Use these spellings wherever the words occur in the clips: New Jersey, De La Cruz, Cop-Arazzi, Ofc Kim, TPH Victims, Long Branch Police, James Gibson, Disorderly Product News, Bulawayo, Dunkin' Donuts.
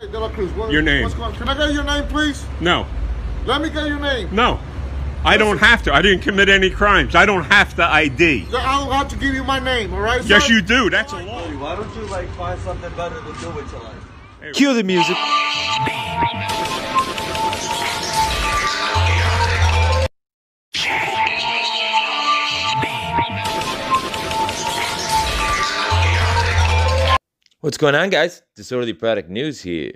Hey, De La Cruz, your name. Can I get your name, please? No. Let me get your name. No. I don't have to. I didn't commit any crimes. I don't have to ID. I don't have to give you my name, all right? Yes, you do. That's a law. Why don't you, like, find something better to do with your life? Hey. Cue the music. What's going on, guys? Disorderly Product News here.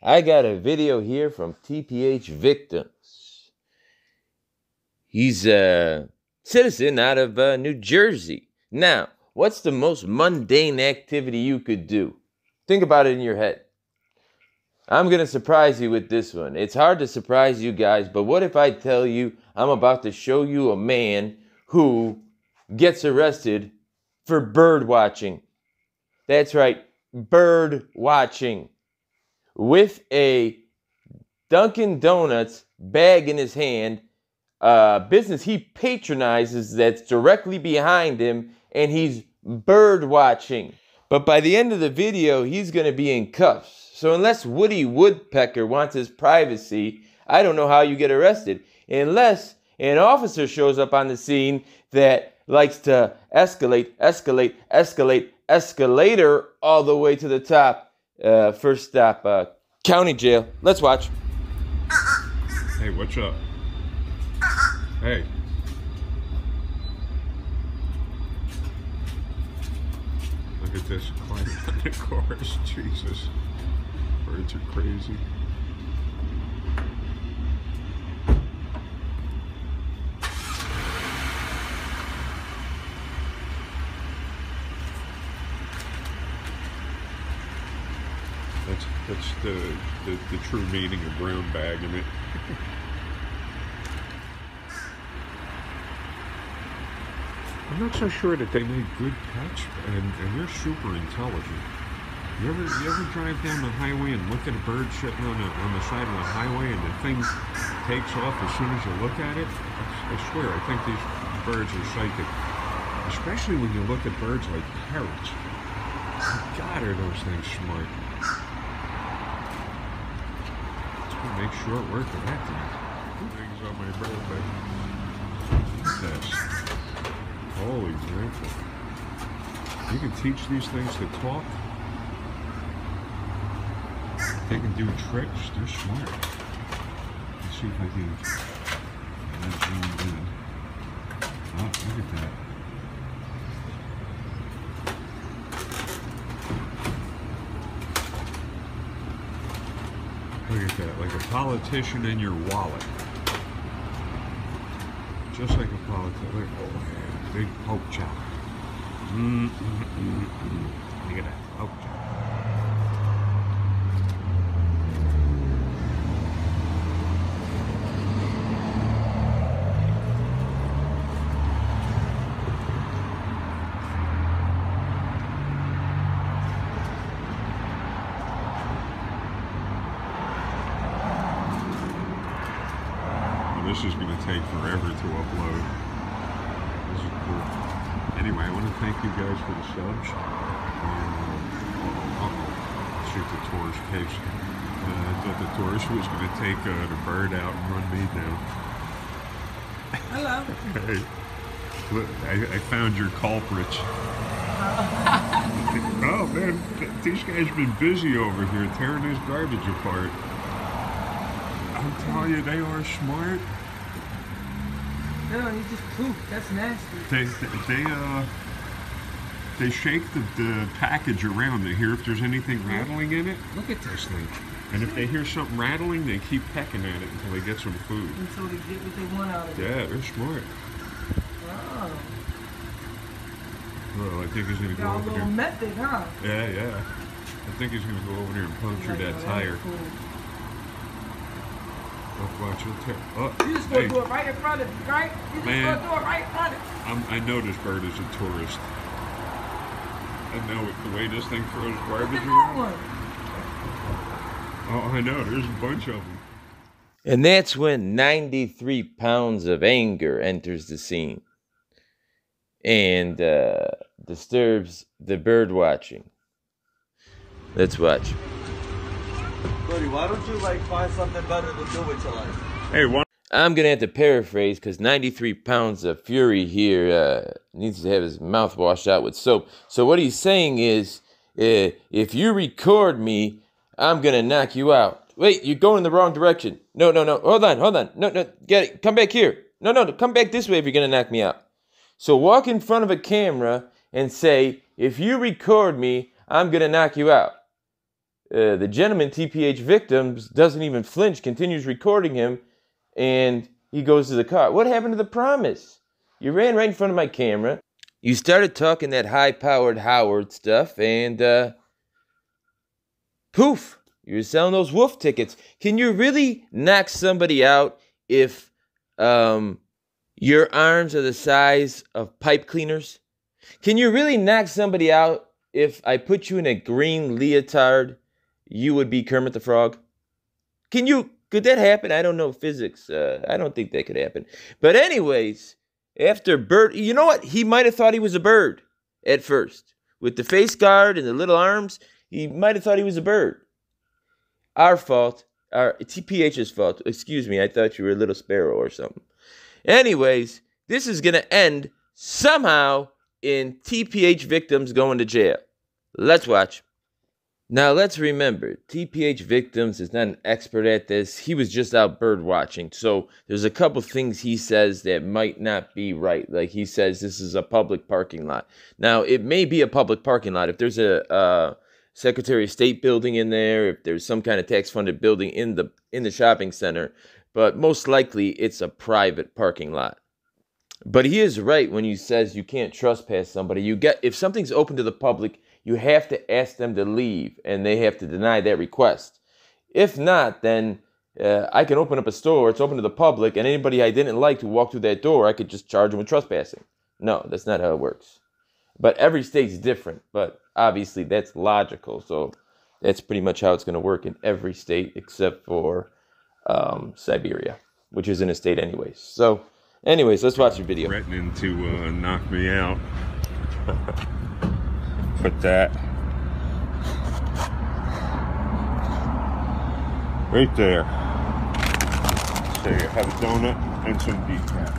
I got a video here from TPH Victims. He's a citizen out of New Jersey. Now, what's the most mundane activity you could do? Think about it in your head. I'm going to surprise you with this one. It's hard to surprise you guys, but what if I tell you I'm about to show you a man who gets arrested for bird watching? That's right, bird watching. With a Dunkin' Donuts bag in his hand, a business he patronizes that's directly behind him, and he's bird watching. But by the end of the video, he's going to be in cuffs. So unless Woody Woodpecker wants his privacy, I don't know how you get arrested. Unless an officer shows up on the scene that likes to escalator all the way to the top. First stop, county jail. Let's watch. Hey, what's up? Hey. Look at this climbing on the course. Jesus. Birds are crazy. That's the true meaning of brown bag in it. I'm not so sure that they make good pets, and you're super intelligent. You ever drive down the highway and look at a bird sitting on the side of the highway and the thing takes off as soon as you look at it? I swear, I think these birds are psychic. Especially when you look at birds like parrots. God, are those things smart. Make short work of that thing. Things on my bird bag. Holy grateful. You can teach these things to talk. They can do tricks. They're smart. Let's see if I can. Oh, look at that. Look at that, like a politician in your wallet. Just like a politician. Like, oh man, big poke chop. Look at that poke chop. This is going to take forever to upload. This is cool. Anyway, I want to thank you guys for the subs. Shoot, the tourist case. I thought the tourist was going to take the bird out and run me down. Hello. Hey, look, I found your culprits. Oh man, these guys have been busy over here tearing this garbage apart. I'm telling you, they are smart. No, you just poop. That's nasty. They shake the package around to hear if there's anything rattling in it. Look at this thing. And if they hear something rattling, they keep pecking at it until they get some food. Until they get what they want out of it. Yeah, they're smart. Wow. Well, I think he's going to go over there. Method, huh? Yeah, yeah. I think he's going to go over there and puncture that tire. Cool. Watch your tail. You just gonna do it right in front of you, right? You just gonna do it right in front of you. I know this bird is a tourist. I know it. The way this thing throws garbage around. Oh, I know. There's a bunch of them. And that's when 93 pounds of anger enters the scene and disturbs the bird watching. Let's watch. responsibility. Why don't you like find something better to do with your life? Hey, I'm gonna have to paraphrase because 93 pounds of fury here needs to have his mouth washed out with soap. So what he's saying is, if you record me, I'm gonna knock you out. Wait, you're going the wrong direction. No, no, no. Hold on, hold on. No, no. Get it. Come back here. No, no. Come back this way if you're gonna knock me out. So walk in front of a camera and say, if you record me, I'm gonna knock you out. The gentleman, TPH Victims, doesn't even flinch, continues recording him, and he goes to the car. What happened to the promise? You ran right in front of my camera. You started talking that high-powered Howard stuff, and poof, you were selling those wolf tickets. Can you really knock somebody out if your arms are the size of pipe cleaners? Can you really knock somebody out if I put you in a green leotard? You would be Kermit the Frog? Could that happen? I don't know physics. I don't think that could happen. But anyways, after Bird, you know what? He might have thought he was a bird at first. With the face guard and the little arms, he might have thought he was a bird. Our fault. Our TPH's fault. Excuse me, I thought you were a little sparrow or something. Anyways, this is going to end somehow in TPH Victims going to jail. Let's watch. Now, let's remember, TPH Victims is not an expert at this. He was just out bird watching. So there's a couple things he says that might not be right. Like he says this is a public parking lot. Now, it may be a public parking lot. If there's a Secretary of State building in there, if there's some kind of tax-funded building in the shopping center, but most likely it's a private parking lot. But he is right when he says you can't trespass somebody. If something's open to the public, you have to ask them to leave, and they have to deny that request. If not, then I can open up a store, it's open to the public, and anybody I didn't like to walk through that door, I could just charge them with trespassing. No, that's not how it works. But every state's different, but obviously that's logical, so that's pretty much how it's going to work in every state except for Siberia, which isn't a state anyways. So, anyways, let's watch the video. Threatening to knock me out. Put that right there. So you have a donut and some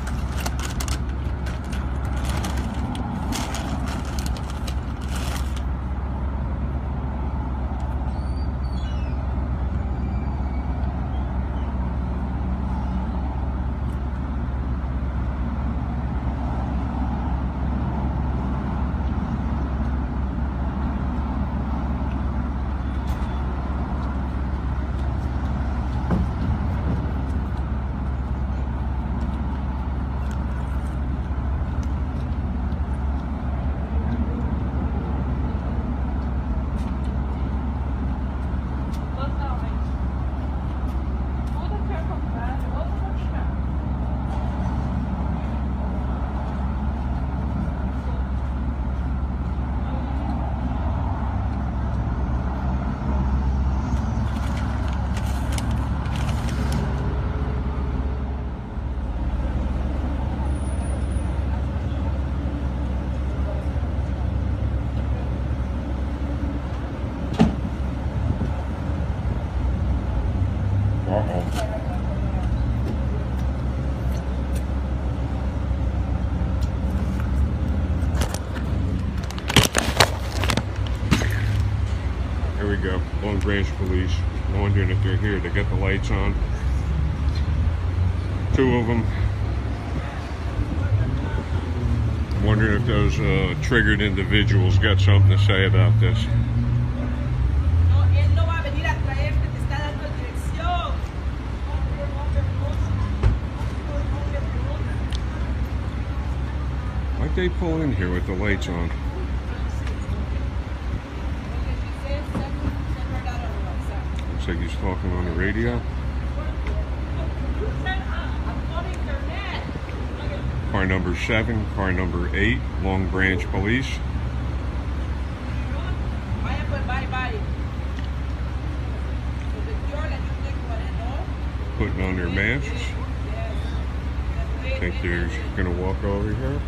Here we go, Long Branch Police. No wonder that they're here. They got the lights on. Two of them. I'm wondering if those triggered individuals got something to say about this. Why'd they pull in here with the lights on? Looks like he's talking on the radio. Car number 7, car number 8, Long Branch Police. Putting on their masks. I think they're going to walk over here.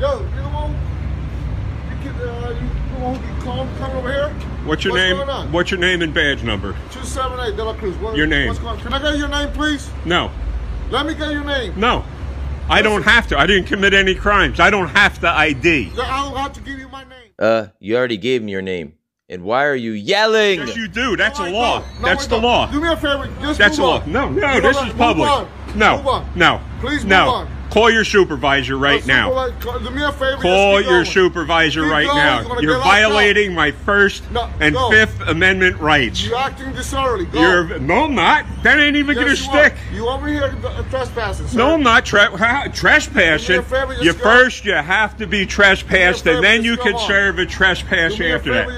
Yo, you're the one. You the one who called, coming over here. What's your name? What's your name and badge number? 278 De La Cruz. Your name. What's going on? Can I get your name, please? No. Let me get your name. No. I don't have to. I didn't commit any crimes. I don't have to ID. I don't have to give you my name. You already gave me your name. And why are you yelling? Yes, you do. That's a law. That's the law. Do me a favor. That's a law. No, no, this is public. No, no, please, no. Call your supervisor right now. Do me a favor. Call your supervisor right now. You're violating my First and Fifth Amendment rights. You're acting disorderly. No, I'm not. That ain't even gonna stick. You over here trespassing? No, I'm not trespassing. You first, you have to be trespassed, and then you can serve a trespass after that.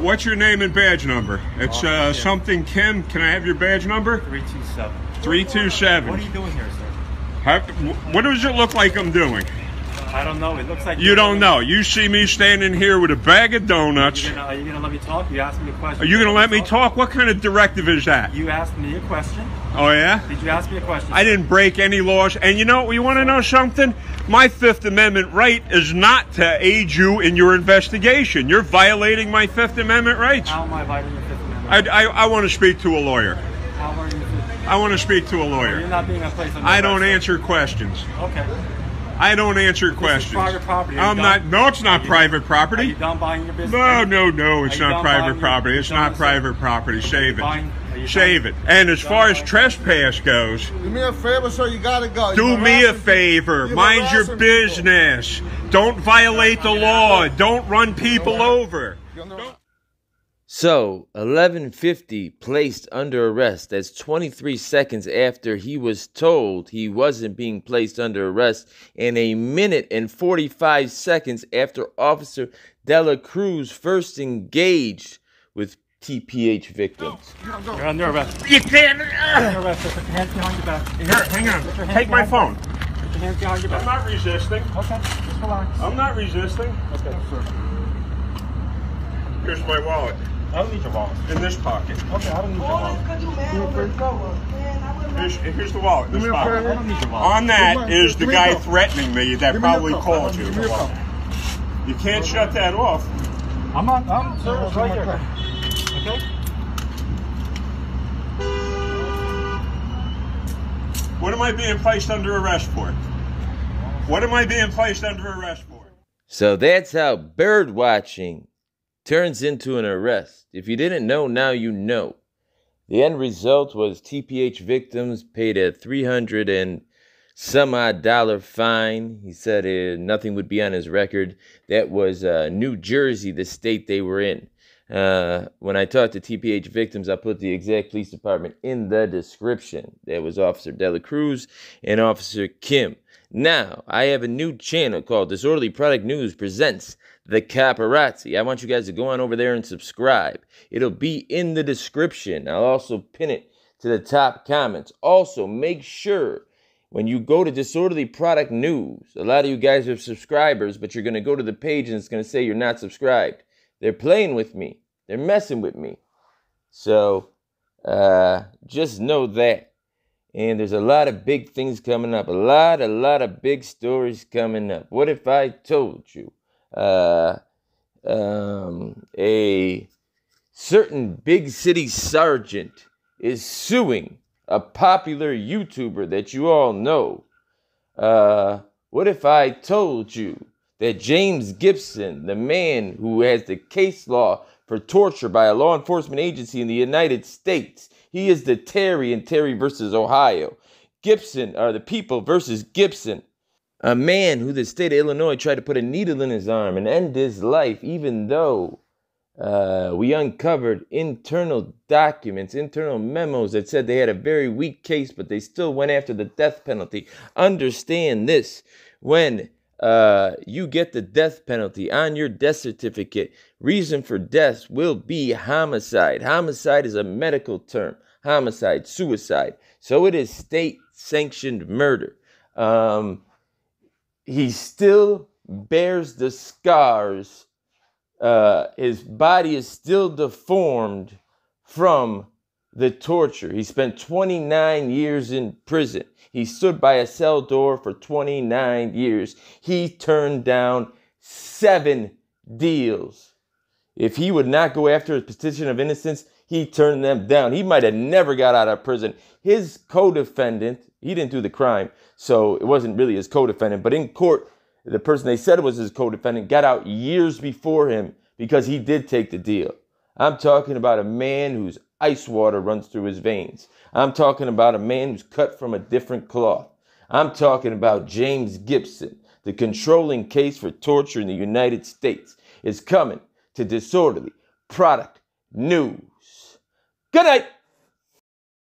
What's your name and badge number? It's something Kim. Can I have your badge number? 327. 327. What are you doing here, sir? What does it look like I'm doing? I don't know. It looks like you don't know. You see me standing here with a bag of donuts. Are you gonna let me talk? You asked me a question. Are you gonna let me talk? What kind of directive is that? You asked me a question. Oh yeah? Did you ask me a question? I didn't break any laws. And you know, you want to know something? My Fifth Amendment right is not to aid you in your investigation. You're violating my Fifth Amendment rights. How am I violating your Fifth Amendment? I want to speak to a lawyer. How are you? I want to speak to a lawyer. You're not being a place. I don't answer questions. Okay. I don't answer questions. This is private property. I'm not. No, it's not private property. Are you done buying your business? No, no, no. It's not private property. It's not private property. Save it. Save it. And as far as trespass goes, do me a favor, sir. You gotta go. Do me a favor. Mind your business. Don't violate the law. Don't run people over. So, 1150 placed under arrest. That's 23 seconds after he was told he wasn't being placed under arrest, and a minute and 45 seconds after Officer De La Cruz first engaged with TPH Victims. No. You're under arrest. You can't. Under arrest. Put your hands behind your back. Here, hang on. Take my phone. Put your hands behind your back. I'm not resisting. Okay, just relax. I'm not resisting. Okay, sure. Here's my wallet. I don't need your wallet. In this pocket. Okay, I don't need your wallet. Here's the wallet. This pocket. I don't need your wallet. On that is the guy threatening me that probably called you. You can't shut that off. I'm on. I'm service right here. Okay? What am I being placed under arrest for? What am I being placed under arrest for? So that's how bird watching turns into an arrest. If you didn't know, now you know. The end result was TPH Victims paid a $300-and-some-odd fine. He said nothing would be on his record. That was New Jersey, the state they were in. When I talked to TPH Victims, I put the exact police department in the description. That was Officer De La Cruz and Officer Kim. Now, I have a new channel called Disorderly Product News Presents The Cop-Arazzi. I want you guys to go on over there and subscribe. It'll be in the description. I'll also pin it to the top comments. Also, make sure when you go to Disorderly Product News, a lot of you guys are subscribers, but you're going to go to the page and it's going to say you're not subscribed. They're playing with me. They're messing with me. So, just know that. And there's a lot of big things coming up. A lot of big stories coming up. What if I told you a certain big city sergeant is suing a popular YouTuber that you all know? What if I told you that James Gibson, the man who has the case law for torture by a law enforcement agency in the United States, he is the Terry in Terry v. Ohio. Gibson, or the people versus Gibson. A man who the state of Illinois tried to put a needle in his arm and end his life, even though we uncovered internal documents, internal memos that said they had a very weak case, but they still went after the death penalty. Understand this. When you get the death penalty on your death certificate, reason for death will be homicide. Homicide is a medical term. Homicide, suicide. So it is state-sanctioned murder. He still bears the scars. His body is still deformed from the torture. He spent 29 years in prison. He stood by a cell door for 29 years. He turned down 7 deals. If he would not go after his petition of innocence, he turned them down. He might have never got out of prison. His co-defendant, he didn't do the crime, so it wasn't really his co-defendant, but in court, the person they said was his co-defendant got out years before him because he did take the deal. I'm talking about a man whose ice water runs through his veins. I'm talking about a man who's cut from a different cloth. I'm talking about James Gibson. The controlling case for torture in the United States is coming to Disorderly Product News. Good night.